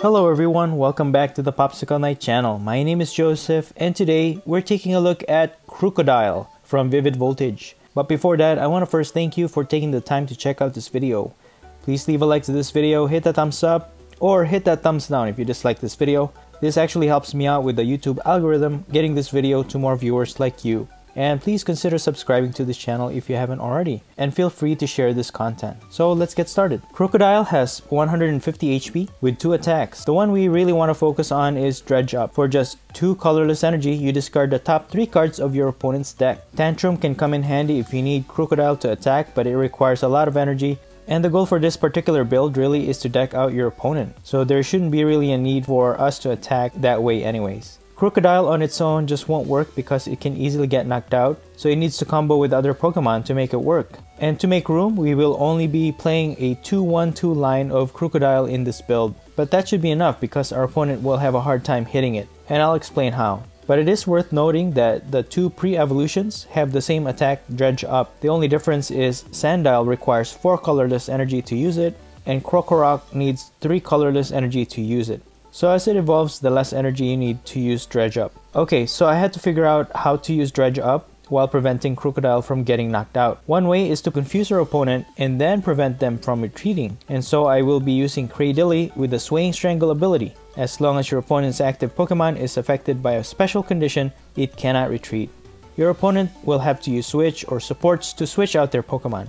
Hello everyone, welcome back to the Popsicle Night channel. My name is Joseph and today we're taking a look at Krookodile from Vivid Voltage. But before that, I want to first thank you for taking the time to check out this video. Please leave a like to this video, hit that thumbs up, or hit that thumbs down if you dislike this video. This actually helps me out with the YouTube algorithm getting this video to more viewers like you. And please consider subscribing to this channel if you haven't already, and feel free to share this content. So let's get started. Krookodile has 150 HP with 2 attacks. The one we really want to focus on is Dredge Up. For just 2 colorless energy, you discard the top 3 cards of your opponent's deck. Tantrum can come in handy if you need Krookodile to attack, but it requires a lot of energy. And the goal for this particular build really is to deck out your opponent. So there shouldn't be really a need for us to attack that way anyways. Krookodile on its own just won't work because it can easily get knocked out, so it needs to combo with other Pokemon to make it work. And to make room, we will only be playing a 2-1-2 line of Krookodile in this build, but that should be enough because our opponent will have a hard time hitting it, and I'll explain how. But it is worth noting that the 2 pre-evolutions have the same attack, Dredge Up. The only difference is Sandile requires 4 colorless energy to use it, and Krokorok needs 3 colorless energy to use it. So as it evolves, the less energy you need to use Dredge Up. Okay, so I had to figure out how to use Dredge Up while preventing Krookodile from getting knocked out. One way is to confuse your opponent and then prevent them from retreating. And so I will be using Cradily with the Swaying Strangle ability. As long as your opponent's active Pokemon is affected by a special condition, it cannot retreat. Your opponent will have to use Switch or supports to switch out their Pokemon.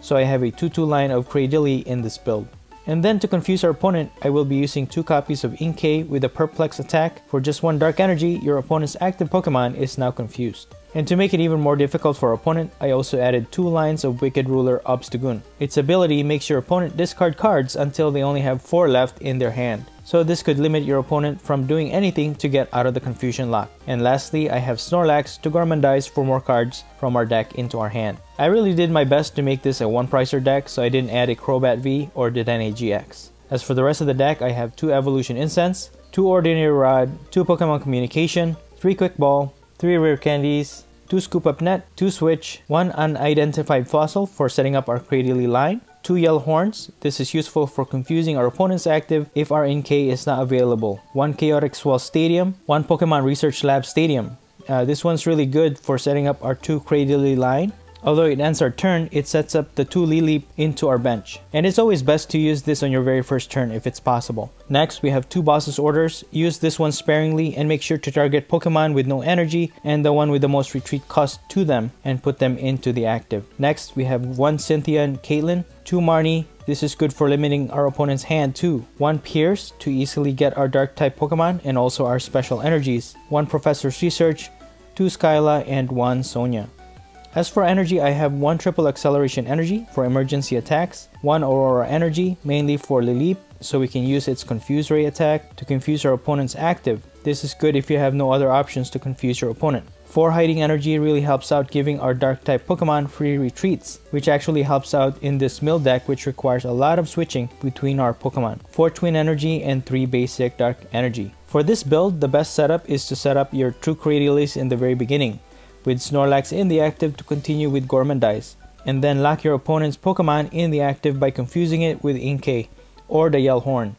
So I have a 2-2 line of Cradily in this build. And then to confuse our opponent, I will be using 2 copies of Inkay with a Perplex attack. For just 1 Dark Energy, your opponent's active Pokemon is now confused. And to make it even more difficult for our opponent, I also added 2 lines of Wicked Ruler Obstagoon. Its ability makes your opponent discard cards until they only have 4 left in their hand. So this could limit your opponent from doing anything to get out of the confusion lock. And lastly, I have Snorlax to Gormandize for more cards from our deck into our hand. I really did my best to make this a 1-pricer deck, so I didn't add a Crobat V or Dedenne GX. As for the rest of the deck, I have 2 Evolution Incense, 2 Ordinary Rod, 2 Pokemon Communication, 3 Quick Ball, 3 Rare Candies, 2 Scoop Up Net, 2 Switch, 1 Unidentified Fossil for setting up our Cradily line, 2 Yell Horns, this is useful for confusing our opponent's active if our Inkay is not available, 1 Chaotic Swell Stadium, 1 Pokemon Research Lab Stadium. This one's really good for setting up our 2 Cradily line. Although it ends our turn, it sets up the 2 Lileep into our bench. And it's always best to use this on your very first turn if it's possible. Next, we have 2 Boss's Orders. Use this one sparingly and make sure to target Pokemon with no energy and the one with the most retreat cost to them and put them into the active. Next, we have 1 Cynthia and Caitlyn, 2 Marnie. This is good for limiting our opponent's hand too. 1 Piers to easily get our Dark-type Pokemon and also our special energies. 1 Professor's Research, 2 Skyla, and 1 Sonia. As for energy, I have 1 Triple Acceleration Energy for emergency attacks, 1 Aurora Energy, mainly for Lileep, so we can use its Confuse Ray attack to confuse our opponent's active. This is good if you have no other options to confuse your opponent. 4 Hiding Energy really helps out giving our Dark-type Pokemon free retreats, which actually helps out in this mill deck which requires a lot of switching between our Pokemon. 4 Twin Energy and 3 Basic Dark Energy. For this build, the best setup is to set up your true Cradilies in the very beginning, with Snorlax in the active to continue with Gormandize, and then lock your opponent's Pokemon in the active by confusing it with Inkay or the Yell Horn,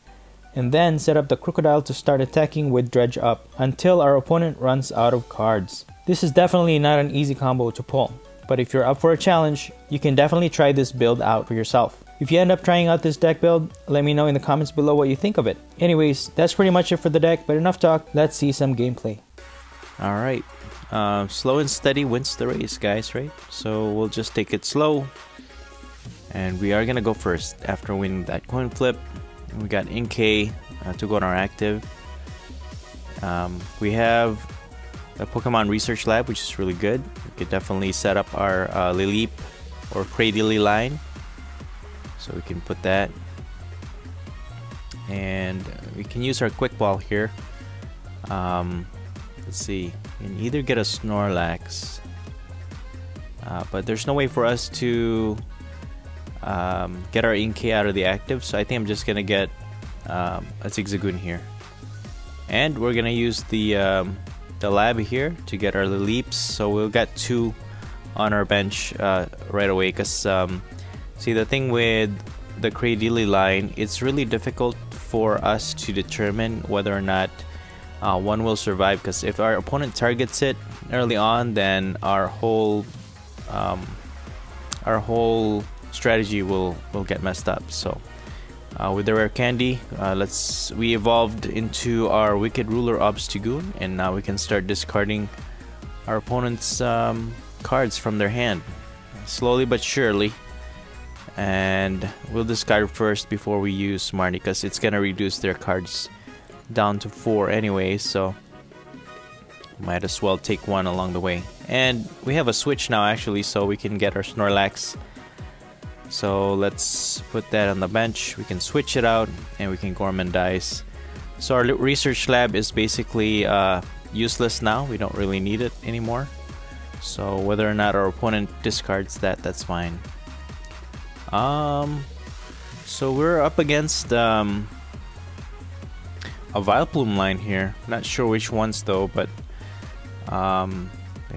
and then set up the Krookodile to start attacking with Dredge Up until our opponent runs out of cards. This is definitely not an easy combo to pull, but if you're up for a challenge, you can definitely try this build out for yourself. If you end up trying out this deck build, let me know in the comments below what you think of it. Anyways, that's pretty much it for the deck, but enough talk, let's see some gameplay. Alright. Slow and steady wins the race, guys, right? So we'll just take it slow. And we are gonna go first after winning that coin flip. We got Inkay to go on our active. We have the Pokemon Research Lab, which is really good. We could definitely set up our Lileep or Cradily line. So we can put that. And we can use our Quick Ball here. Let's see, we can either get a Snorlax, but there's no way for us to get our Inkay out of the active, so I think I'm just gonna get a Zigzagoon here. And we're gonna use the lab here to get our Lileeps, so we'll get 2 on our bench right away, because see, the thing with the Cradily line, it's really difficult for us to determine whether or not one will survive, because if our opponent targets it early on, then our whole strategy will get messed up. So with the Rare Candy, we evolved into our Wicked Ruler Obstagoon, and now we can start discarding our opponent's cards from their hand, slowly but surely. And we'll discard first before we use Marnie, because it's gonna reduce their cards down to 4 anyway, so might as well take one along the way. And we have a switch now actually, so we can get our Snorlax. So let's put that on the bench. We can switch it out and we can Gormandize. So our research lab is basically useless now. We don't really need it anymore. So whether or not our opponent discards that, that's fine. So we're up against a Vileplume line here. Not sure which ones though, but they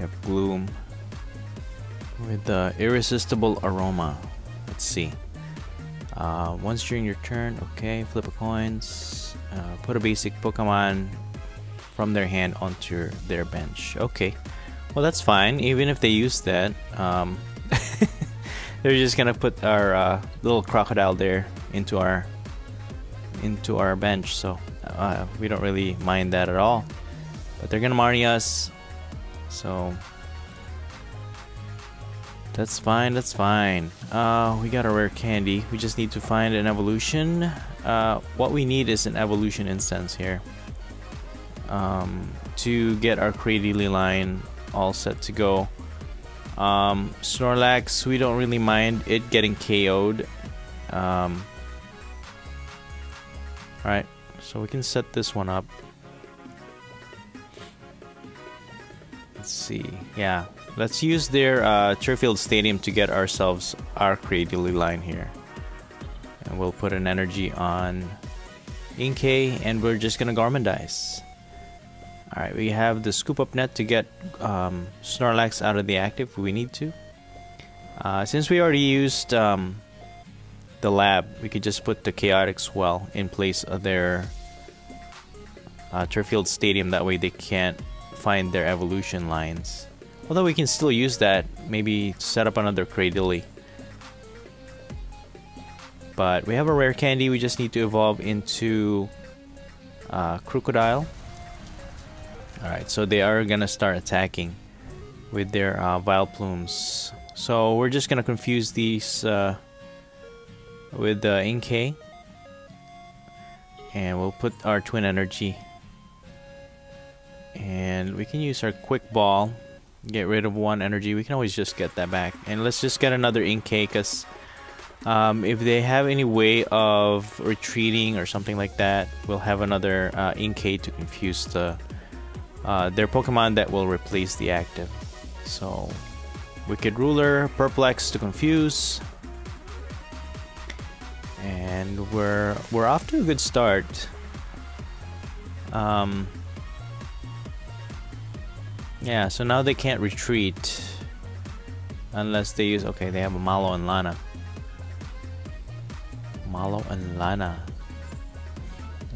have Gloom with the Irresistible Aroma. Let's see. Once during your turn, okay, flip a coins, put a basic Pokemon from their hand onto their bench. Okay, well that's fine. Even if they use that, they're just gonna put our little Krookodile there into our bench, so we don't really mind that at all. But they're gonna Marnie us, so that's fine, that's fine. We got a Rare Candy. We just need to find an evolution. What we need is an Evolution Incense here to get our Cradily line all set to go. Snorlax, we don't really mind it getting KO'd. Alright, so we can set this one up. Let's see. Yeah, let's use their Turffield Stadium to get ourselves our Cradily line here. And we'll put an energy on Inkay, and we're just gonna Gormandize. Alright, we have the Scoop Up Net to get Snorlax out of the active. We need to. Since we already used the lab, we could just put the Chaotic Swell in place of their Turffield Stadium. That way they can't find their evolution lines. Although we can still use that, maybe set up another Cradily. But we have a Rare Candy, we just need to evolve into Krookodile. Alright, so they are gonna start attacking with their Vileplumes. So we're just gonna confuse these with the Inkay. And we'll put our Twin Energy. And we can use our Quick Ball, get rid of one energy. We can always just get that back. And let's just get another Inkay, because if they have any way of retreating or something like that, we'll have another Inkay to confuse the their Pokemon that will replace the active. So Wicked Ruler, Perplex to confuse, and we're off to a good start. Yeah, so now they can't retreat unless they use, okay, they have a Mallow and Lana. Mallow and Lana,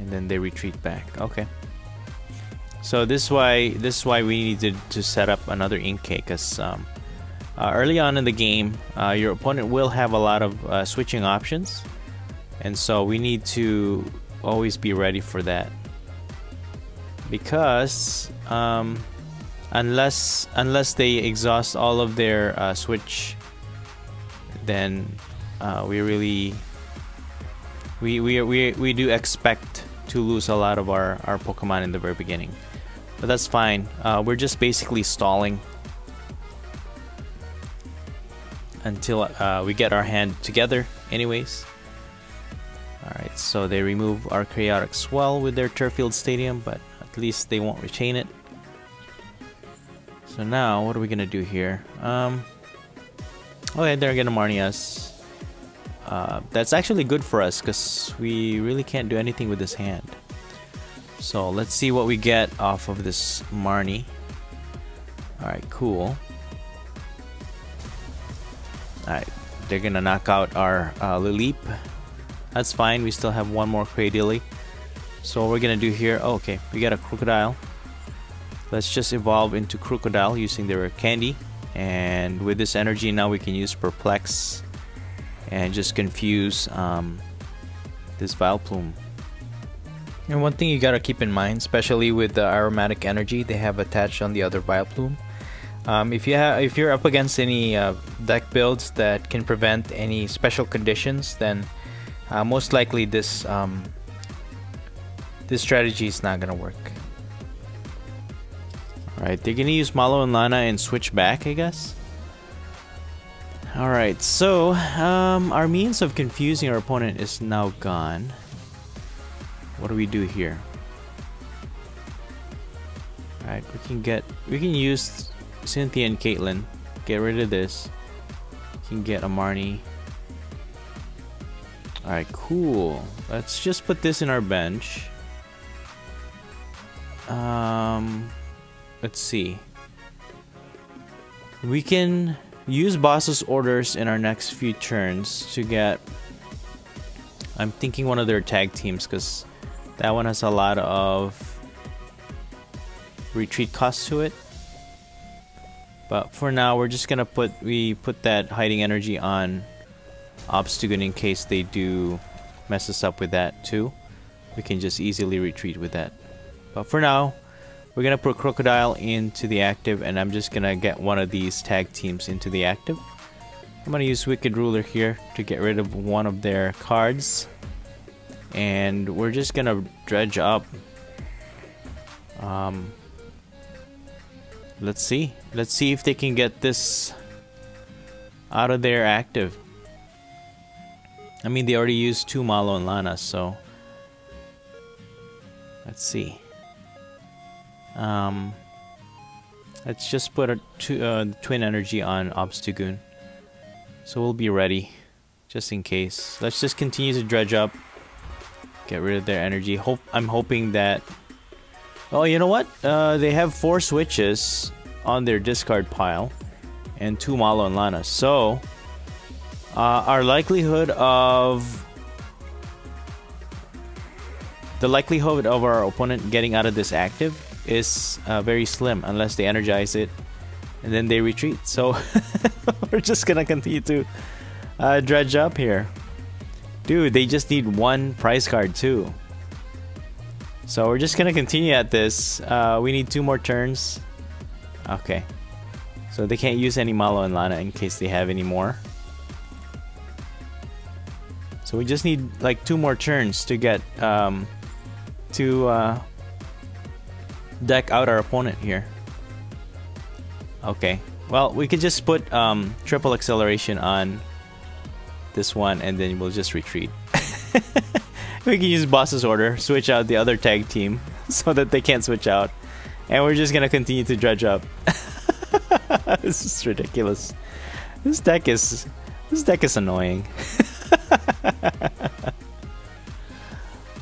and then they retreat back. Okay. So this is why we needed to set up another Inkay, because early on in the game, your opponent will have a lot of switching options, and so we need to always be ready for that. Because unless they exhaust all of their switch, then we do expect to lose a lot of our Pokemon in the very beginning. But that's fine. We're just basically stalling until we get our hand together anyways. Alright, so they remove our Chaotic Swell with their Turffield Stadium, but at least they won't retain it. So now, what are we gonna do here? Okay, they're gonna Marnie us. That's actually good for us, because we really can't do anything with this hand. So let's see what we get off of this Marnie. Alright, cool. Alright, they're gonna knock out our Lileep. That's fine, we still have one more Cradily. So what we're gonna do here, oh, okay, we got a Krookodile. Let's just evolve into Krookodile using the Rare Candy. And with this energy now we can use Perplex and just confuse this Vileplume. And one thing you gotta keep in mind, especially with the aromatic energy they have attached on the other Vileplume, if you're up against any deck builds that can prevent any special conditions, then most likely this this strategy is not gonna work. Alright, they're gonna use Mallow and Lana and switch back, I guess. Alright, so our means of confusing our opponent is now gone. What do we do here? Alright, we can use Cynthia and Caitlyn. Get rid of this. We can get a Marnie. Alright, cool. Let's just put this in our bench. Let's see. We can use boss's orders in our next few turns to get, I'm thinking, one of their tag teams, because that one has a lot of retreat costs to it. But for now, we're just gonna put that hiding energy on Obstagoon in case they do mess us up with that too. We can just easily retreat with that. But for now, we're gonna put Krookodile into the active, and I'm just gonna get one of these tag teams into the active. I'm gonna use Wicked Ruler here to get rid of one of their cards. And we're just gonna dredge up. Let's see. Let's see if they can get this out of their active. I mean, they already used two Mallow and Lana, so let's see. Let's just put a Twin Energy on Obstagoon, so we'll be ready just in case. Let's just continue to dredge up, get rid of their energy. I'm hoping that, oh, you know what, they have 4 switches on their discard pile and 2 Mallow and Lana, so our likelihood of our opponent getting out of this active is very slim, unless they energize it and then they retreat. So we're just gonna continue to dredge up here. Dude, they just need one prize card too, so we're just gonna continue at this. We need 2 more turns. Okay, so they can't use any Mallow and Lana in case they have any more, so we just need like 2 more turns to get to deck out our opponent here. Okay, well, we could just put triple acceleration on this one and then we'll just retreat. We can use boss's order, switch out the other tag team so that they can't switch out, and we're just gonna continue to dredge up. This is ridiculous. This deck is annoying.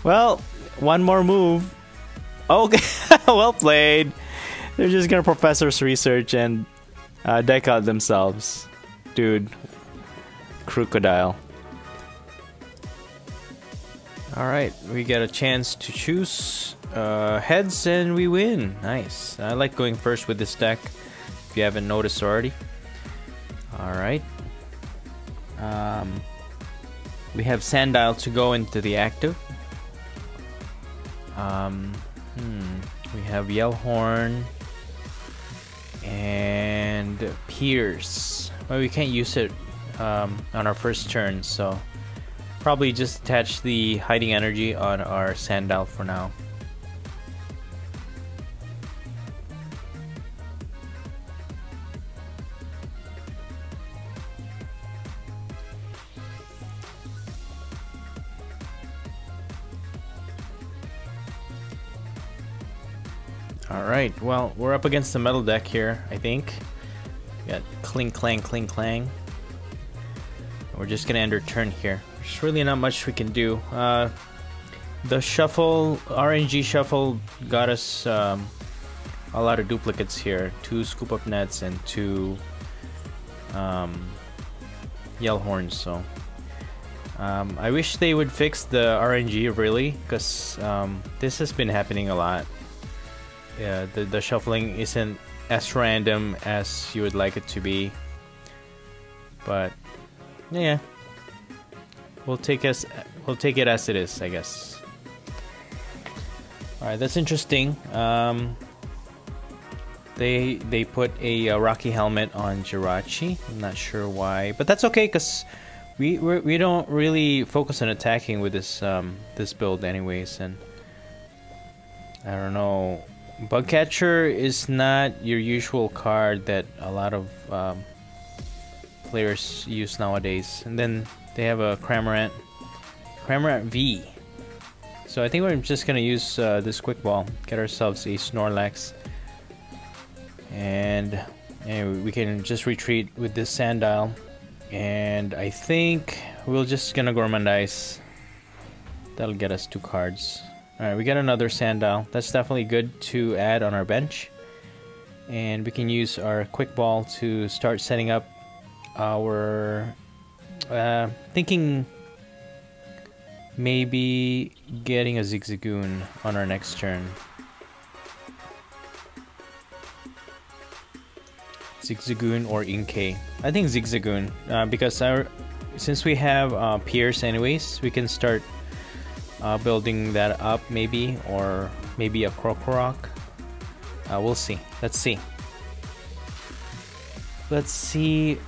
Well, one more move. Okay, well played. They're just gonna Professor's Research and deck out themselves. Dude. Krookodile. Alright, we get a chance to choose heads and we win. Nice. I like going first with this deck, if you haven't noticed already. Alright. We have Sandile to go into the active. We have Yell Horn and Piers. Well, we can't use it on our first turn, so probably just attach the hiding energy on our Sandile for now. Alright, well, we're up against the metal deck here, I think. We got Cling Clang, Cling Clang. We're just gonna end our turn here. There's really not much we can do. The shuffle, RNG shuffle, got us a lot of duplicates here. 2 Scoop Up Nets and 2 Yell Horns, so I wish they would fix the RNG really, because this has been happening a lot. Yeah, the shuffling isn't as random as you would like it to be, but yeah, we'll take it as it is, I guess. All right, that's interesting. They put a Rocky Helmet on Jirachi. I'm not sure why, but that's okay, cause we don't really focus on attacking with this this build anyways. And I don't know, Bugcatcher is not your usual card that a lot of players use nowadays. And then they have a Cramorant V. So I think we're just gonna use this Quick Ball, get ourselves a Snorlax, and anyway, we can just retreat with this Sandile. And I think we're just gonna Gormandize. That'll get us 2 cards. All right, we got another Sandile. That's definitely good to add on our bench. And we can use our Quick Ball to start setting up our thinking maybe getting a Zigzagoon on our next turn. Zigzagoon or Inkay. I think Zigzagoon, because since we have Piers anyways, we can start building that up maybe, or maybe a Krokorok. We'll see. Let's see. Let's see.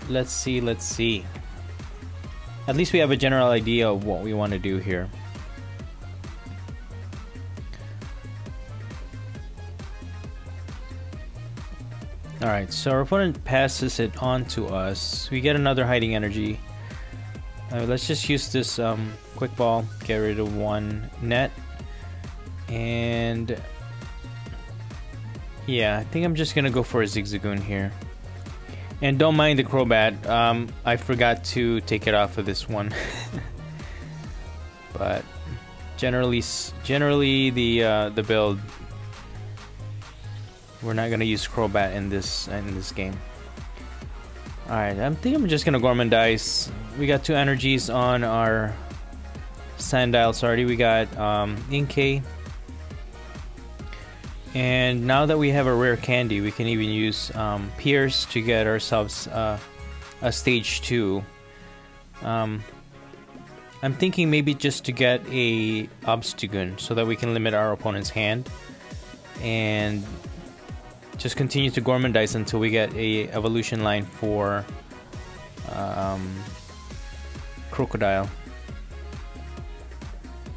At least we have a general idea of what we want to do here. Alright, so our opponent passes it on to us. We get another Hiding Energy. Let's just use this Quick Ball, get rid of 1 net. And yeah, I think I'm just gonna go for a Zigzagoon here. And don't mind the Crobat, I forgot to take it off of this one. But generally the build, we're not gonna use Crobat in this game. All right, I think I'm just gonna Gormandize. We got 2 energies on our Sandile. Sorry, we got Inkay. And now that we have a Rare Candy, we can even use Piers to get ourselves a stage 2. I'm thinking maybe just to get a Obstagoon so that we can limit our opponent's hand and just continue to Gormandize until we get a evolution line for Krookodile.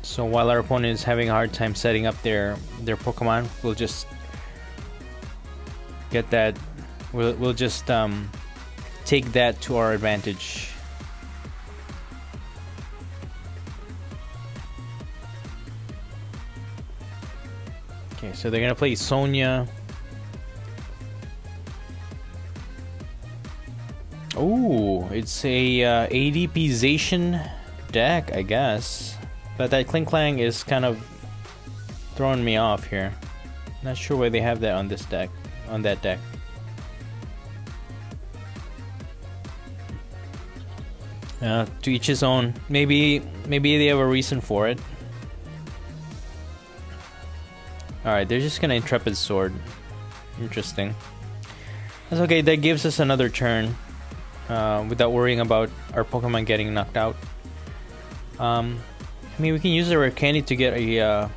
So while our opponent is having a hard time setting up their Pokemon, we'll just get that. We'll just take that to our advantage. Okay, so they're gonna play Sonia. Oh, it's a ADPization deck, I guess. But that Kling Klang is kind of throwing me off here. Not sure why they have that on this deck, on that deck. To each his own. Maybe they have a reason for it. All right, they're just gonna Intrepid Sword. Interesting. That's okay. That gives us another turn. Without worrying about our Pokemon getting knocked out. I mean, we can use the Rare Candy to get a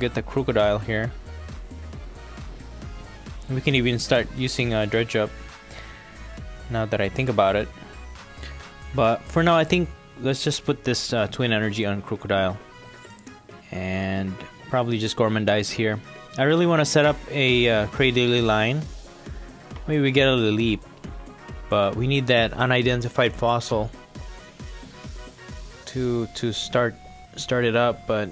get the Krookodile here. We can even start using Dredge Up, now that I think about it. But for now, I think let's just put this Twin Energy on Krookodile, and probably just Gormandize here. I really want to set up a Cradily line. Maybe we get a Lileep. But we need that Unidentified Fossil to start it up. But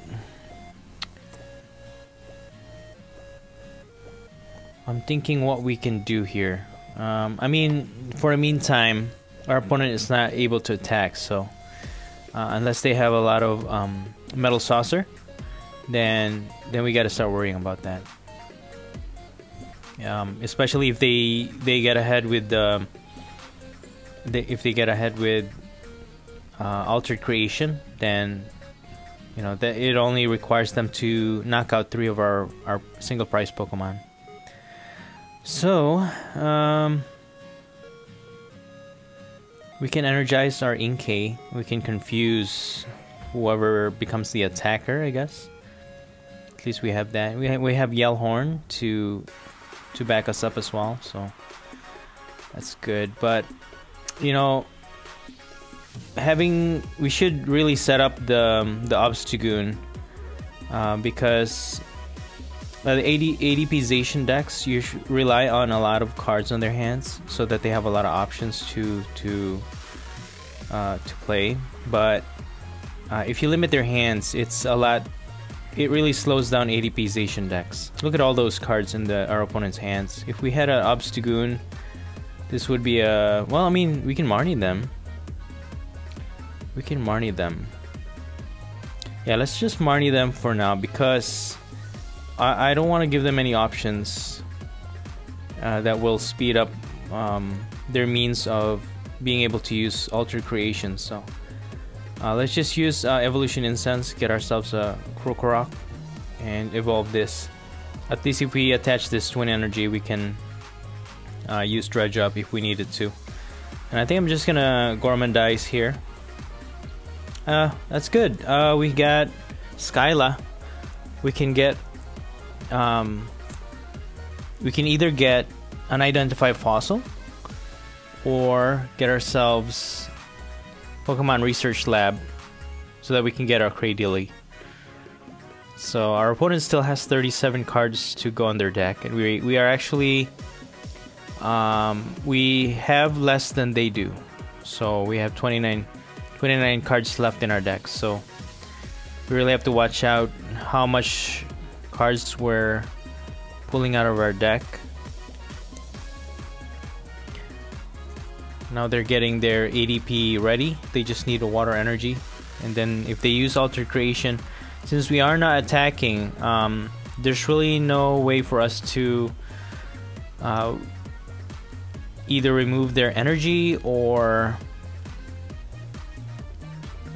I'm thinking what we can do here. I mean, for the meantime, our opponent is not able to attack. So unless they have a lot of Metal Saucer, then we got to start worrying about that. Especially if they get ahead with Altered Creation, then you know that it only requires them to knock out 3 of our single prize Pokemon. So we can energize our Inkay. We can confuse whoever becomes the attacker, I guess. At least we have that. We have Yell Horn to back us up as well, so that's good. But you know, we should really set up the Obstagoon, because the ADPization decks you rely on a lot of cards on their hands, so that they have a lot of options to play. But if you limit their hands, it really slows down ADPization decks. Look at all those cards in our opponent's hands. If we had an Obstagoon, this would be a... well, I mean, we can Marnie them. We can Marnie them. Yeah, let's just Marnie them for now, because I don't want to give them any options that will speed up their means of being able to use Altered Creation. So let's just use Evolution Incense, get ourselves a Krokorok, and evolve this. At least if we attach this Twin Energy, we can use Dredge Up if we needed to. And I think I'm just gonna Gormandize here. That's good. We got Skyla. We can get we can either get Unidentified Fossil or get ourselves Pokemon Research Lab, so that we can get our Cradily. So our opponent still has 37 cards to go on their deck, and we are actually we have less than they do, so we have 29 cards left in our deck. So we really have to watch out how much cards we're pulling out of our deck. Now they're getting their ADP ready. They just need a Water Energy, and then if they use Altered Creation, since we are not attacking, there's really no way for us to either remove their energy or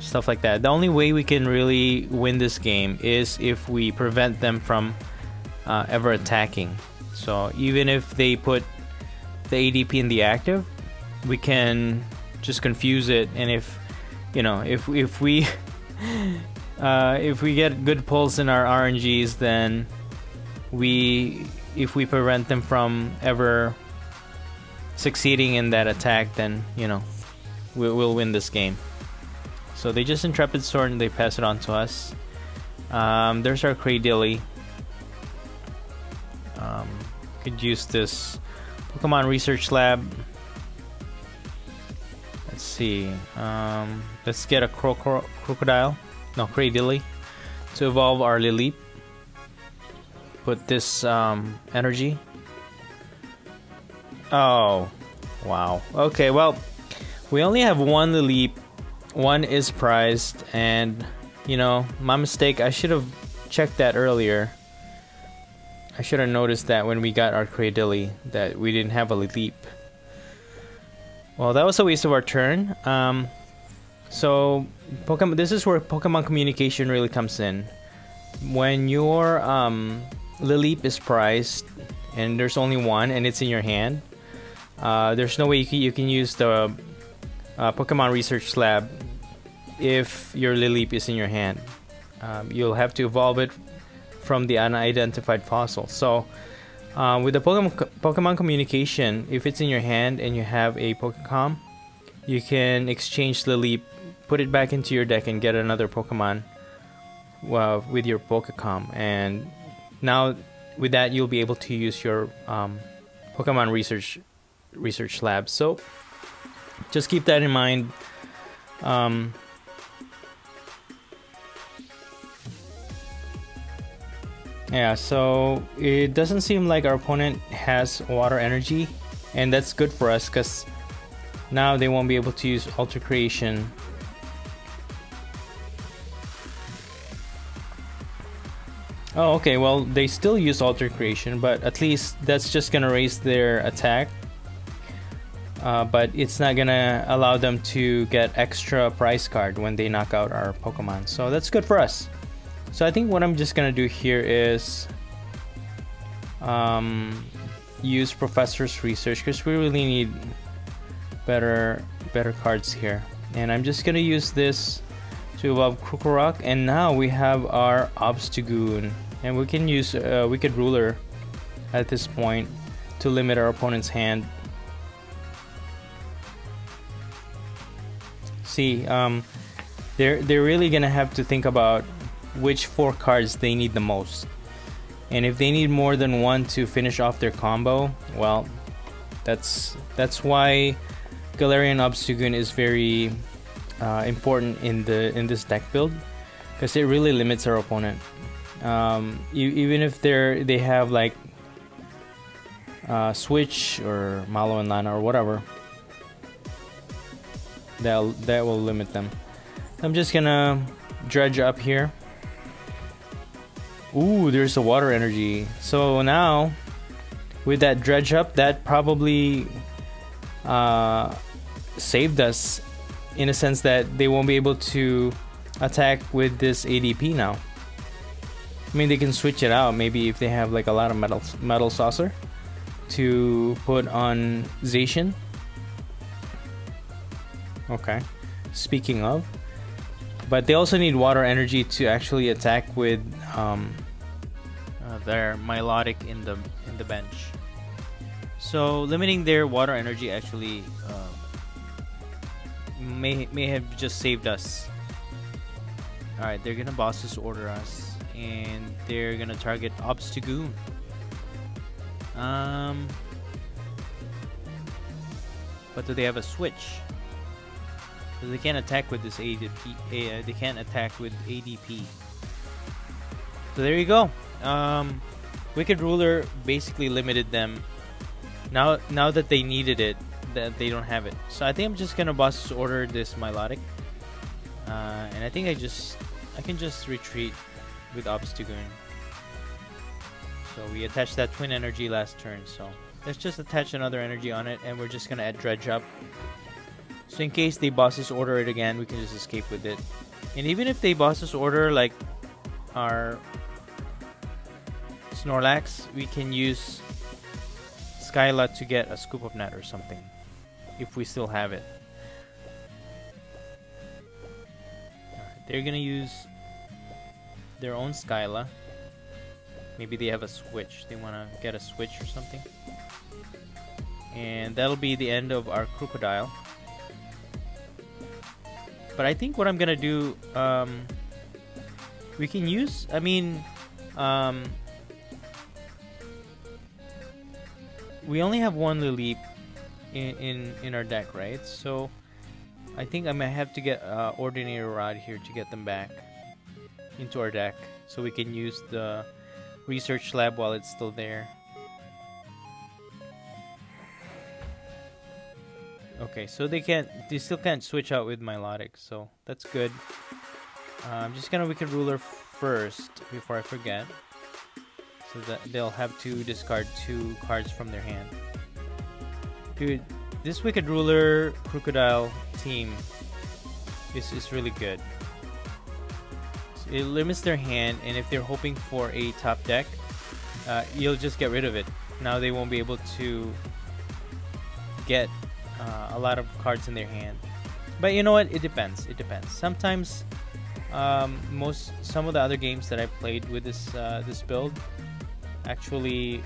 stuff like that. The only way we can really win this game is if we prevent them from ever attacking. So even if they put the ADP in the active, we can just confuse it, and if you know, if we get good pulls in our RNGs, then if we prevent them from ever succeeding in that attack, then you know, we'll win this game. So they just Intrepid Sword and they pass it on to us. There's our Cradily. Could use this Pokemon Research Lab. Let's see. Let's get a Krookodile. No, Cradily, to evolve our Lileep. Put this energy. Oh, wow. Okay, well, we only have one Lileep. One is prized, and you know, my mistake. I should have checked that earlier. I should have noticed that when we got our Cradily that we didn't have a Lileep. Well, that was a waste of our turn. So Pokemon, this is where Pokemon Communication really comes in. When your Lileep is prized and there's only one and it's in your hand, there's no way you can use the Pokemon Research Lab if your Lileep is in your hand. You'll have to evolve it from the Unidentified Fossil. So with the Pokemon Communication, if it's in your hand and you have a Pokécom, you can exchange Lileep, put it back into your deck, and get another Pokemon with your Pokécom. And now with that, you'll be able to use your Pokemon Research Lab. So just keep that in mind. Yeah, so it doesn't seem like our opponent has Water Energy, and that's good for us because now they won't be able to use Alter Creation. Oh, okay, well, they still use Alter Creation, but at least that's just gonna raise their attack. but it's not gonna allow them to get extra prize card when they knock out our Pokemon. So that's good for us. So I think what I'm just gonna do here is use Professor's Research, because we really need better cards here. And I'm just gonna use this to evolve Krokorok, and now we have our Obstagoon, and we can use Wicked Ruler at this point to limit our opponent's hand. See, they're really gonna have to think about which four cards they need the most, and if they need more than one to finish off their combo, well, that's why Galarian Obstagoon is very important in this deck build, because it really limits our opponent. Even if they have like Switch or Mallow and Lana or whatever, that will limit them. I'm just gonna dredge up here. Ooh, there's a water energy. So now with that dredge up, that probably saved us in a sense that they won't be able to attack with this ADP now. I mean, they can switch it out maybe if they have like a lot of metal saucer to put on Zacian. Okay, speaking of, but they also need water energy to actually attack with their Milotic in the bench. So limiting their water energy actually may have just saved us. All right, they're gonna boss's order us, and they're gonna target Obstagoon. But do they have a switch? Because they can't attack with this ADP. They can't attack with ADP. So there you go. Wicked Ruler basically limited them. Now that they needed it, that they don't have it. So I think I'm just gonna boss order this Milotic, and I think I can just retreat with Obstagoon. So we attached that Twin Energy last turn, so let's just attach another energy on it, and we're just gonna add Dredge Up. So in case they bosses order it again, we can just escape with it. And even if they bosses order like our Snorlax, we can use Skyla to get a Scoop Up Net or something, if we still have it. Right, they're gonna use their own Skyla. Maybe they have a switch. They wanna get a switch or something. And that'll be the end of our Krookodile. But I think what I'm gonna do, we can use, we only have one Lileep in our deck, right? So I think I might have to get Ordinary Rod here to get them back into our deck, so we can use the Research Lab while it's still there. Okay, so they still can't switch out with Milotic, so that's good. I'm just gonna Wicked Ruler first before I forget, so that they'll have to discard two cards from their hand. Dude, this Wicked Ruler Krookodile team is really good. So it limits their hand, and if they're hoping for a top deck, you'll just get rid of it. Now they won't be able to get a lot of cards in their hand. But you know what, it depends. Sometimes some of the other games that I played with this build actually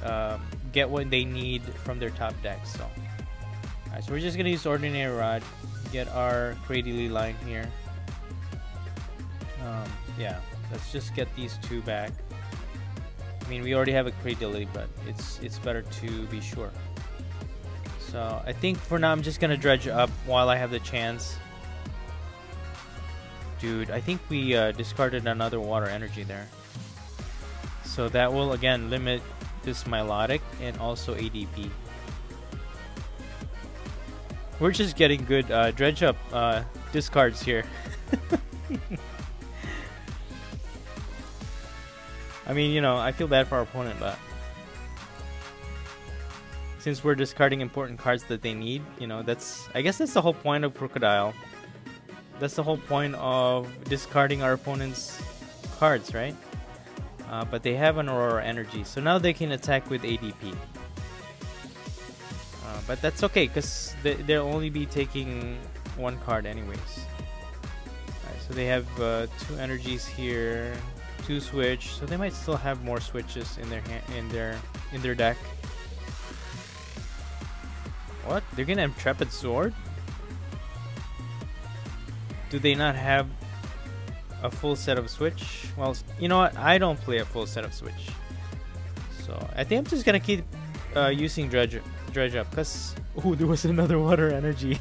get what they need from their top deck. So all right, so we're just gonna use Ordinary Rod, get our Cradily line here. Yeah, let's just get these two back. I mean, we already have a Cradily, but it's better to be sure. So I think for now I'm just gonna dredge up while I have the chance. Dude, I think we discarded another water energy there. So that will again limit this Milotic and also ADP. We're just getting good dredge up discards here. I mean, you know, I feel bad for our opponent, but since we're discarding important cards that they need, you know, that's, I guess that's the whole point of Krookodile. That's the whole point of discarding our opponent's cards, right? But they have an Aurora Energy, so now they can attack with ADP. But that's okay, because they'll only be taking one card anyways. Alright, so they have 2 energies here, 2 switch, so they might still have more switches in their in their deck. What? They're gonna have Intrepid Sword? Do they not have a full set of Switch? Well, you know what? I don't play a full set of Switch. So I think I'm just gonna keep using Dredge Up, because... Oh, there was another Water Energy.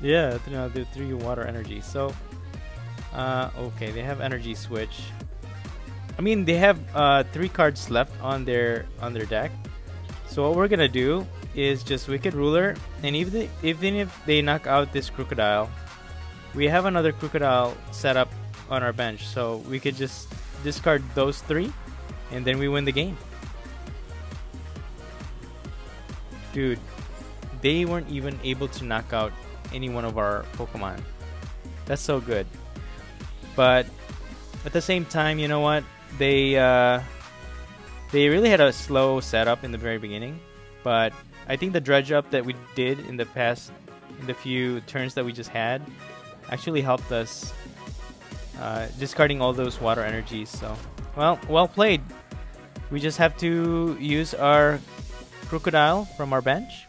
Yeah, no, there are 3 Water Energies. So, okay, they have Energy Switch. I mean, they have 3 cards left on their deck. So what we're gonna do is just Wicked Ruler, and even if they knock out this Krookodile, we have another Krookodile set up on our bench. So we could just discard those 3, and then we win the game. Dude, they weren't even able to knock out any one of our Pokemon. That's so good. But at the same time, you know what? They really had a slow setup in the very beginning, but I think the Dredge Up that we did in the past, in the few turns that we just had, actually helped us discarding all those Water Energies. So, well played. We just have to use our Krookodile from our bench,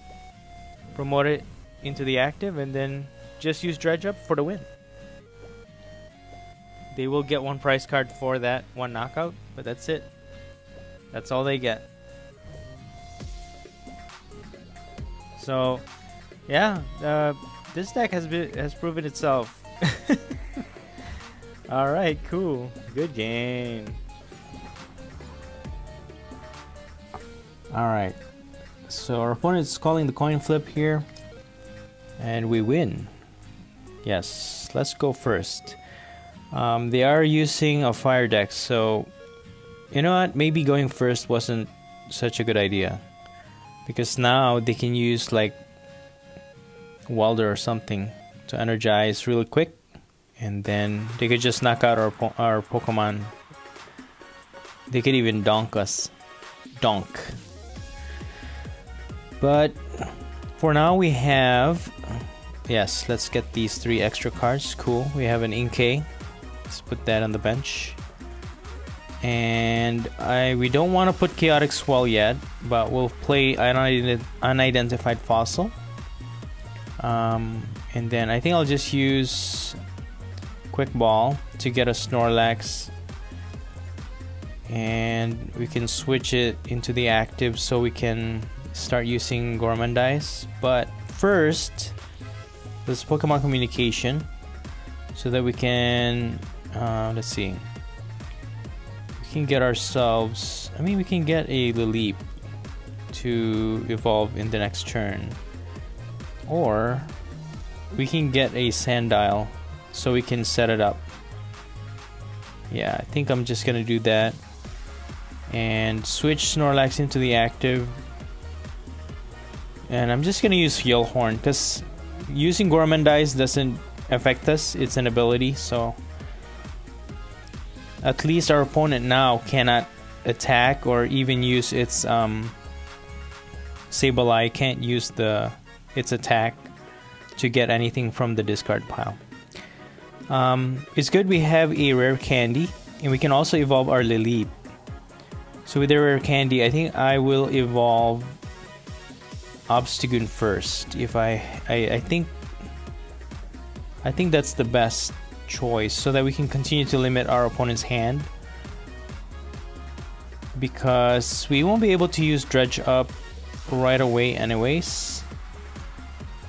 promote it into the active, and then just use Dredge Up for the win. They will get 1 prize card for that 1 knockout, but that's it. That's all they get. So, yeah, this deck has proven itself. All right, cool, good game. All right, so our opponent is calling the coin flip here, and we win. Yes, let's go first. They are using a fire deck, so you know what, maybe going first wasn't such a good idea, because now they can use like Welder or something to energize really quick, and then they could just knock out our Pokemon. They could even donk us. Donk. But for now we have, yes, let's get these 3 extra cards. Cool, we have an Inkay. Let's put that on the bench. And we don't want to put Chaotic Swell yet, but we'll play Unidentified Fossil. And then I think I'll just use Quick Ball to get a Snorlax. And we can switch it into the active so we can start using Gormandize. But first, this Pokemon Communication, so that we can, let's see, we can get ourselves, I mean, we can get a Lileep to evolve in the next turn, or we can get a Sandile so we can set it up. Yeah, I think I'm just gonna do that and switch Snorlax into the active, and I'm just gonna use Yell Horn, because using Gormandize doesn't affect us, it's an ability, so at least our opponent now cannot attack or even use its Sableye can't use its attack to get anything from the discard pile. It's good we have a Rare Candy, and we can also evolve our Lileep. So with the Rare Candy, I think I will evolve Obstagoon first. If I think that's the best choice, so that we can continue to limit our opponent's hand, because we won't be able to use Dredge Up right away anyways,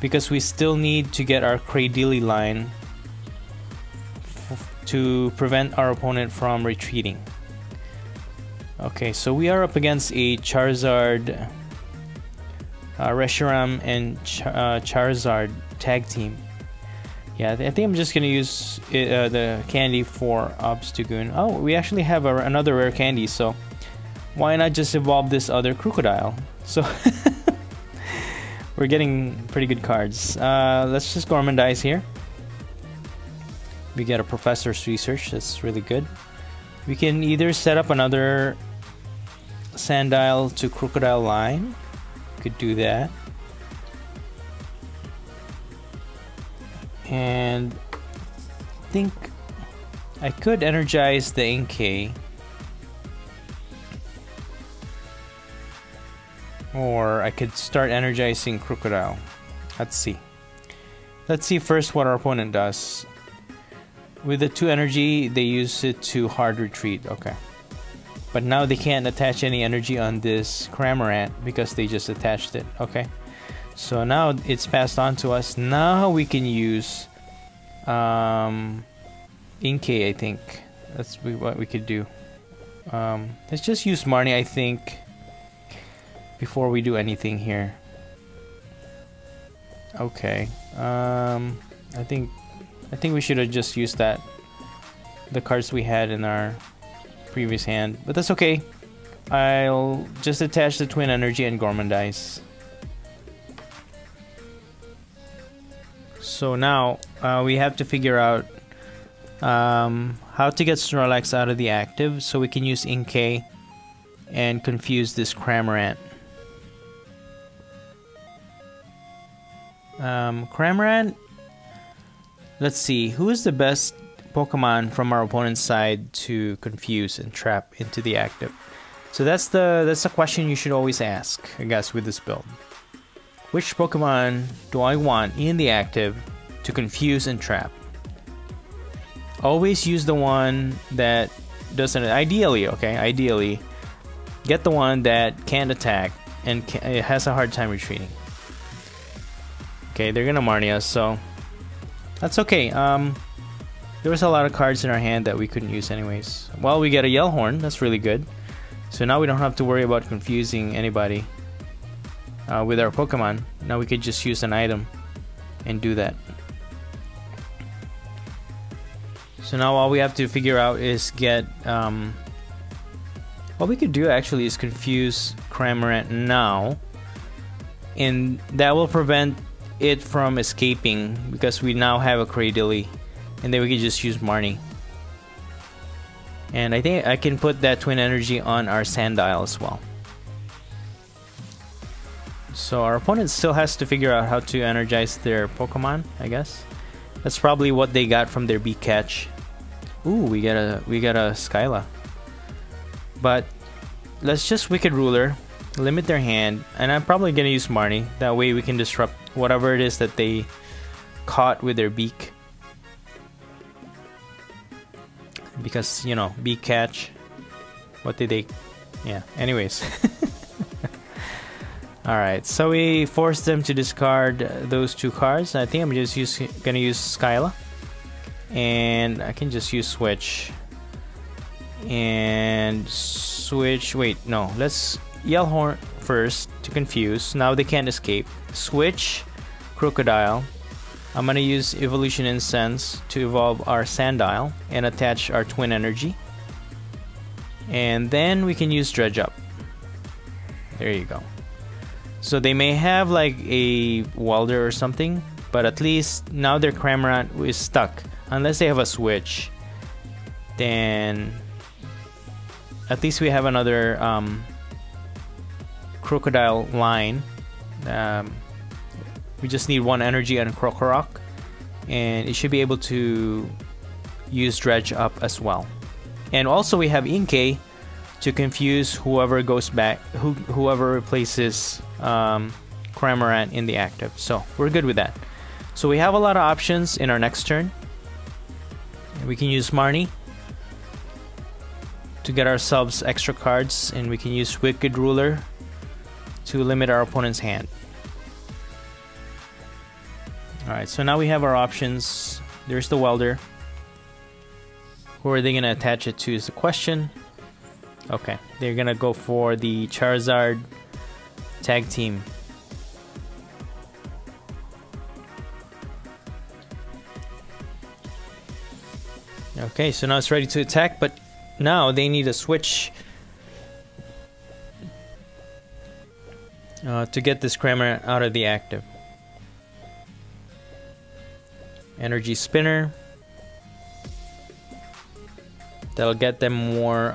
because we still need to get our Cradily line to prevent our opponent from retreating. Okay, so we are up against a Charizard, Reshiram and Charizard tag team. Yeah, I think I'm just gonna use the candy for Obstagoon. Oh, we actually have another Rare Candy, so why not just evolve this other Krookodile? So we're getting pretty good cards. Let's just Gormandize here. We get a Professor's Research, that's really good. We can either set up another Sandile to Krookodile line. Could do that. And I think I could energize the Inkay. Or I could start energizing Krookodile. Let's see. Let's see first what our opponent does. With the 2 energy, they use it to hard retreat. Okay. But now they can't attach any energy on this Cramorant because they just attached it. Okay. So now it's passed on to us. Now we can use Inkay, I think. That's what we could do. Let's just use Marnie, I think, before we do anything here. Okay. I think we should have just used that, the cards we had in our previous hand, but that's okay. I'll just attach the Twin Energy and Gormandize. So now we have to figure out how to get Snorlax out of the active, so we can use Inkay and confuse this Cramorant. Cramorant. Let's see, who is the best Pokemon from our opponent's side to confuse and trap into the active? So that's the question you should always ask, I guess, with this build. Which Pokemon do I want in the active to confuse and trap? Always use the one that doesn't, ideally, okay, ideally, get the one that can't attack and it has a hard time retreating. Okay, they're gonna Marnie us, so that's okay. There was a lot of cards in our hand that we couldn't use anyways. Well, we get a Yell Horn, that's really good. So now we don't have to worry about confusing anybody with our Pokemon. Now we could just use an item and do that. So now all we have to figure out is get... what we could do actually is confuse Cramorant now. And that will prevent it from escaping because we now have a Cradily, and then we can just use Marnie. And I think I can put that Twin Energy on our Sandile as well. So our opponent still has to figure out how to energize their Pokemon, I guess. That's probably what they got from their Beak Catch. Ooh, we got a Skyla. But let's just Wicked Ruler, limit their hand, and I'm probably gonna use Marnie. That way we can disrupt whatever it is that they caught with their beak, because, you know, beak catch. What did they... yeah, anyways. Alright, so we forced them to discard those 2 cards. I think I'm just gonna use Skyla, and I can just use Switch and Switch. Wait, no, let's Yell Horn first to confuse. Now they can't escape. Switch Krookodile. I'm gonna use Evolution Incense to evolve our Sandile and attach our Twin Energy, and then we can use Dredge Up. There you go. So they may have like a Welder or something, but at least now their Cramorant is stuck. Unless they have a Switch, then at least we have another Krookodile line. We just need 1 energy and Krokorok, and it should be able to use Dredge Up as well. And also we have Inkay to confuse whoever goes back, whoever replaces Cramorant in the active. So we're good with that. So we have a lot of options in our next turn. We can use Marnie to get ourselves extra cards, and we can use Wicked Ruler to limit our opponent's hand. Alright, so now we have our options. There's the Welder. Who are they gonna attach it to is the question. Okay, they're gonna go for the Charizard tag team. Okay, so now it's ready to attack, but now they need a Switch to get this Cramorant out of the active. Energy Spinner. That'll get them more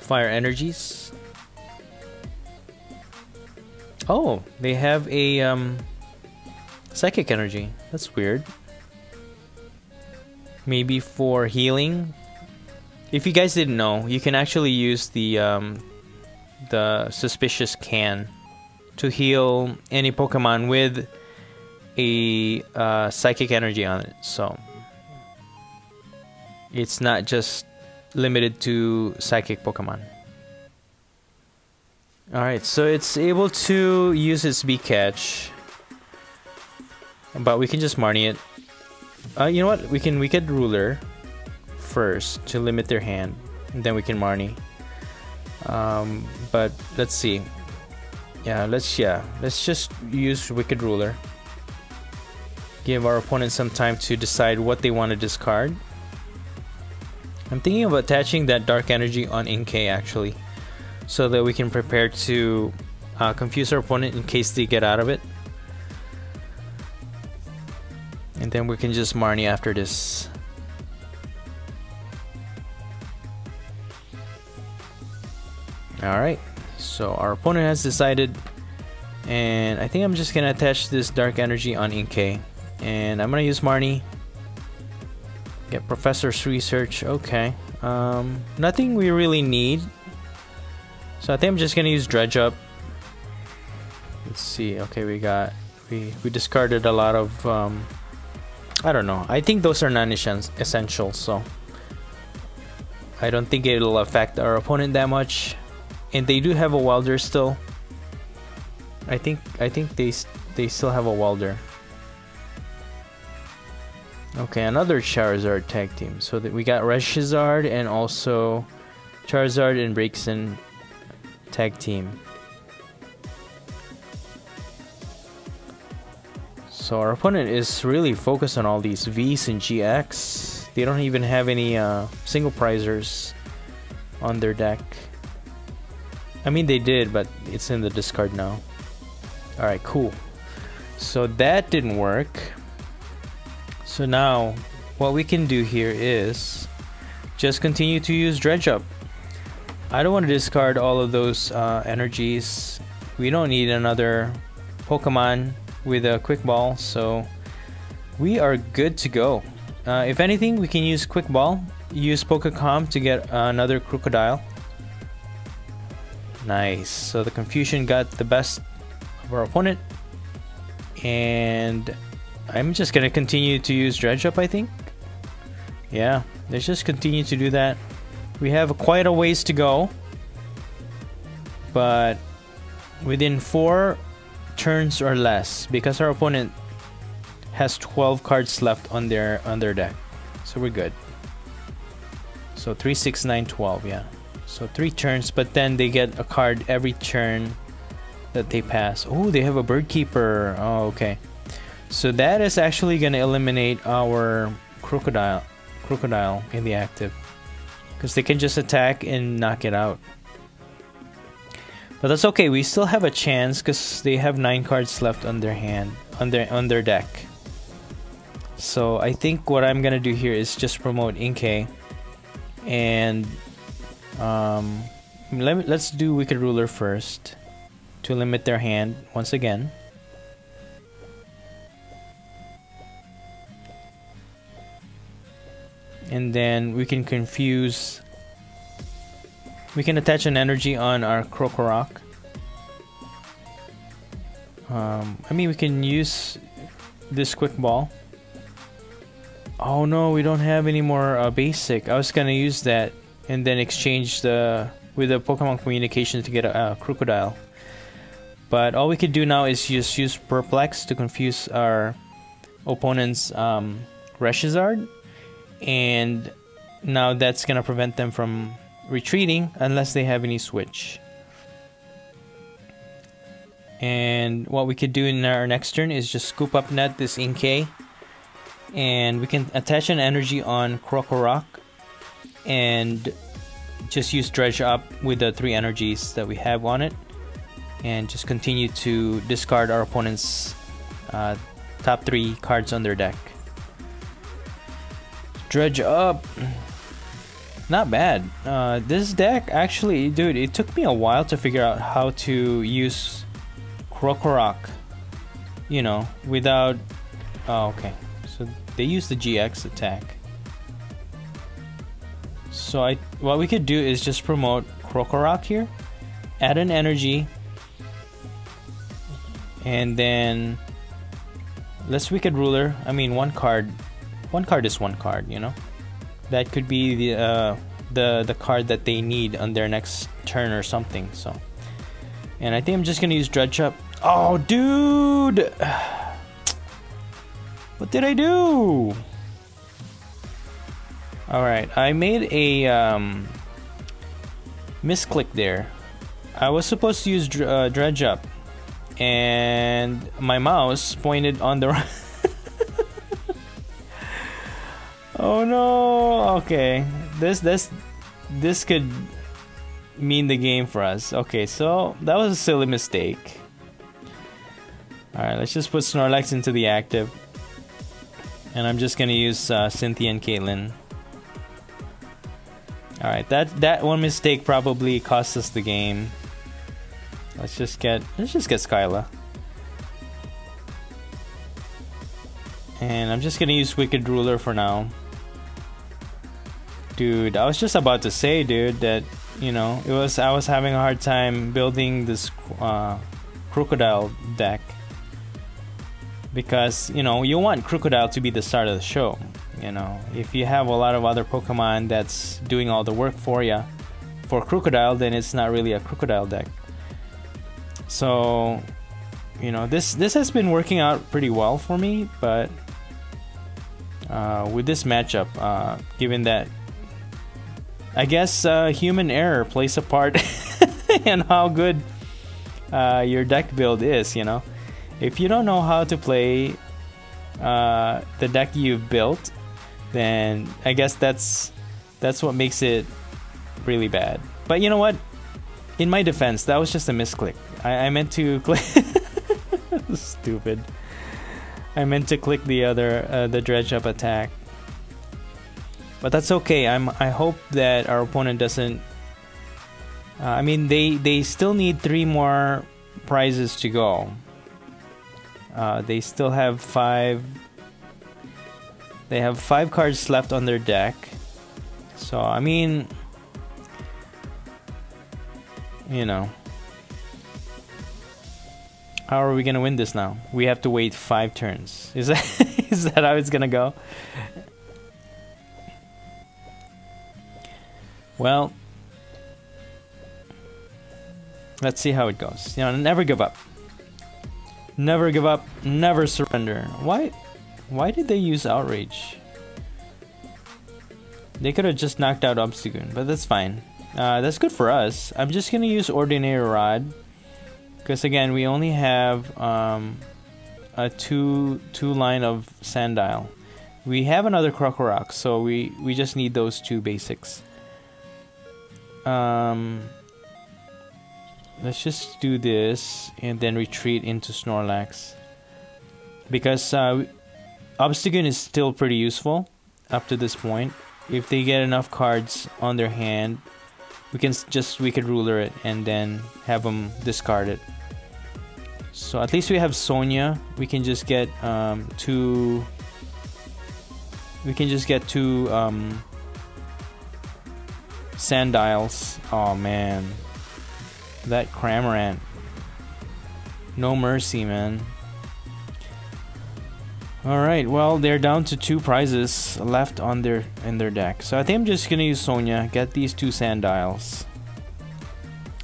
fire energies. Oh, they have a psychic energy. That's weird. Maybe for healing. If you guys didn't know, you can actually use the Suspicious Can to heal any Pokemon with a psychic energy on it. So it's not just limited to psychic Pokemon. Alright, so it's able to use its Bee Catch, but we can just Marnie it. You know what? We could Ruler first to limit their hand, and then we can Marnie. But let's see. Let's just use Wicked Ruler. Give our opponent some time to decide what they want to discard. I'm thinking of attaching that Dark Energy on Inkay actually, so that we can prepare to confuse our opponent in case they get out of it. And then we can just Marnie after this. Alright, so our opponent has decided, and I think I'm just gonna attach this Dark Energy on Inkay, and I'm gonna use Marnie. Get Professor's Research, okay. Nothing we really need. So I think I'm just gonna use Dredge Up. Let's see, okay, we discarded a lot of, I don't know. I think those are non-essential, so I don't think it'll affect our opponent that much. And they do have a Welder still. I think they still have a Welder. Okay, another Charizard tag team. So that we got Reshizard and also Charizard and Braixen tag team. So our opponent is really focused on all these Vs and GX. They don't even have any single prizers on their deck. I mean they did, but it's in the discard now. Alright, cool. So that didn't work. So now, what we can do here is just continue to use Dredge Up. I don't want to discard all of those energies. We don't need another Pokemon with a Quick Ball, so we are good to go. If anything, we can use Quick Ball, use Pokecom to get another Krookodile. Nice, so the confusion got the best of our opponent, and I'm just gonna continue to use Dredge Up, I think. Yeah, let's just continue to do that. We have quite a ways to go, but within 4 turns or less, because our opponent has 12 cards left on their deck, so we're good. So 3, 6, 9, 12, yeah. So 3 turns, but then they get a card every turn that they pass. Oh, they have a Bird Keeper. Oh, okay. So that is actually going to eliminate our Krookodile in the active, because they can just attack and knock it out. But that's okay. We still have a chance because they have 9 cards left on their hand, on their deck. So I think what I'm going to do here is just promote Inkay, and let's do Wicked Ruler first to limit their hand once again. And then we can confuse. We can attach an energy on our Krokorok. I mean, we can use this Quick Ball. Oh no, we don't have any more basic. I was gonna use that and then exchange with the Pokemon Communication to get a Krookodile. But all we could do now is just use Perplex to confuse our opponent's Reshizard. And now that's gonna prevent them from retreating unless they have any switch. And what we could do in our next turn is just Scoop Up Net this Inkay, and we can attach an energy on Krokorok and just use Dredge Up with the 3 energies that we have on it, and just continue to discard our opponent's top three cards on their deck. Dredge Up, not bad. This deck actually, dude, it took me a while to figure out how to use Krokorok, you know, without... Oh, okay, so they use the GX attack. So what we could do is just promote Krokorok here, add an energy, and then let's Wicked Ruler. I mean, one card is one card, you know. That could be the card that they need on their next turn or something. So, and I think I'm just gonna use Dredge Up. Oh, dude! What did I do? Alright, I made a misclick there. I was supposed to use Dredge Up and my mouse pointed on the right. Oh no, okay. This could mean the game for us. Okay, so that was a silly mistake. Alright, let's just put Snorlax into the active. And I'm just gonna use Cynthia and Caitlyn. Alright, that one mistake probably cost us the game. Let's just get Skyla. And I'm just gonna use Wicked Ruler for now. Dude, I was just about to say, dude, that, you know, I was having a hard time building this Krookodile deck. Because, you know, you want Krookodile to be the start of the show. You know, if you have a lot of other Pokemon that's doing all the work for you, for Krookodile, then it's not really a Krookodile deck. So, you know, this has been working out pretty well for me, but with this matchup, given that, I guess human error plays a part in how good your deck build is, you know. If you don't know how to play the deck you've built, then I guess that's what makes it really bad. But you know what? In my defense, that was just a misclick. I meant to click. Stupid. I meant to click the other the Dredge Up attack. But that's okay. I hope that our opponent doesn't. I mean, they still need 3 more prizes to go. They still have 5. They have 5 cards left on their deck. So, I mean, you know, how are we gonna win this now? We have to wait 5 turns. Is that how it's gonna go? Well, let's see how it goes. You know, never give up. Never give up, never surrender. Why did they use Outrage? They could have just knocked out Obstagoon, but that's fine. That's good for us. I'm just gonna use Ordinary Rod, because again, we only have a two line of Sandile. We have another Krokorok, so we just need those 2 basics. Let's just do this and then retreat into Snorlax, because Obstagoon is still pretty useful up to this point. If they get enough cards on their hand, we can just Wicked Ruler it and then have them discard it. So at least we have Sonia. We can just get 2 Sandiles. Oh man. That Cramorant. No mercy, man. Alright, well, they're down to 2 prizes left on in their deck. So I think I'm just gonna use Sonia, get these 2 Sandiles.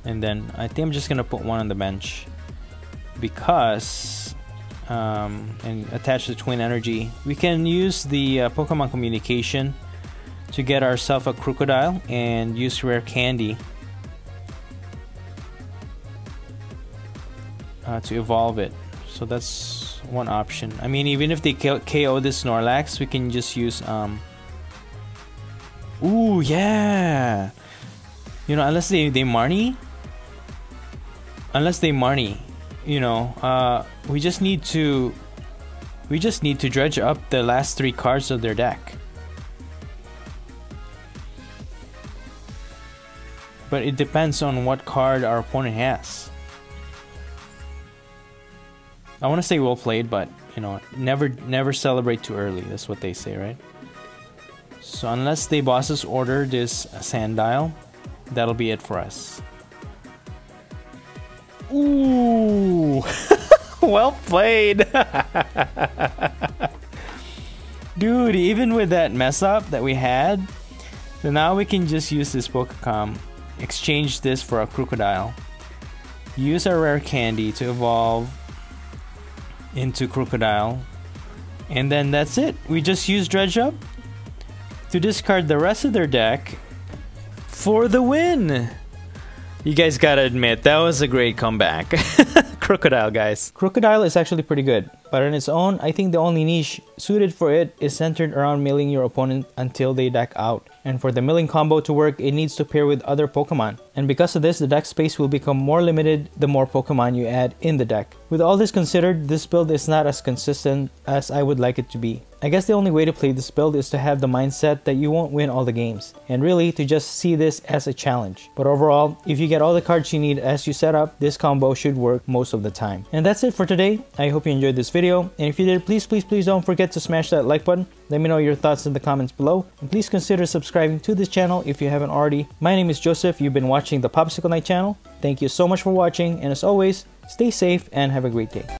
And then I think I'm just gonna put 1 on the bench. Because, and attach the Twin Energy. We can use the Pokemon Communication to get ourselves a Krookodile and use Rare Candy to evolve it. So that's one option. I mean, even if they KO this Snorlax, we can just use ooh, yeah, you know, unless they Marnie. unless they Marnie, you know. We just need to dredge up the last three cards of their deck. But it depends on what card our opponent has. I want to say well played, but you know, never celebrate too early. That's what they say, right? So unless they bosses order this Sandile, that'll be it for us. Ooh, well played. Dude, even with that mess up that we had, so now we can just use this Pokecom, exchange this for a Krookodile, use our Rare Candy to evolve into Krookodile, and then that's it. We just use Dredge Up to discard the rest of their deck for the win. You guys gotta admit, that was a great comeback. Krookodile, guys. Krookodile is actually pretty good, but on its own, I think the only niche suited for it is centered around milling your opponent until they deck out. And for the milling combo to work, it needs to pair with other Pokemon. And because of this, the deck space will become more limited the more Pokemon you add in the deck. With all this considered, this build is not as consistent as I would like it to be. I guess the only way to play this build is to have the mindset that you won't win all the games, and really to just see this as a challenge. But overall, if you get all the cards you need as you set up, this combo should work most of the time. And that's it for today. I hope you enjoyed this video, and if you did, please don't forget to smash that like button. Let me know your thoughts in the comments below, and please consider subscribing to this channel if you haven't already. My name is Joseph, you've been watching the Popsicle Night channel. Thank you so much for watching, and as always, stay safe and have a great day.